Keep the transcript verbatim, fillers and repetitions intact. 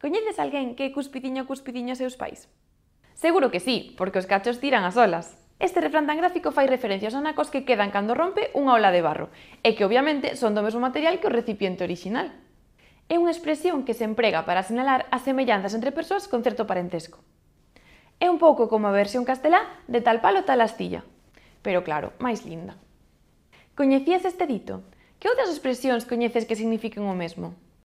Coñeces alguén que cuspidiño cuspidiño seus pais? Seguro que sí, porque os cachos tiran as olas. Este refrán tan gráfico fai referencia aos anacos que quedan cando rompe unha ola de barro, e que obviamente son do mesmo material que o recipiente orixinal. É unha expresión que se emprega para sinalar as semellanzas entre persoas con certo parentesco. É un pouco como a versión castelá de tal palo tal astilla, pero claro, máis linda. Coñecías este dito? Que outras expresións coñeces que signifiquen o mesmo?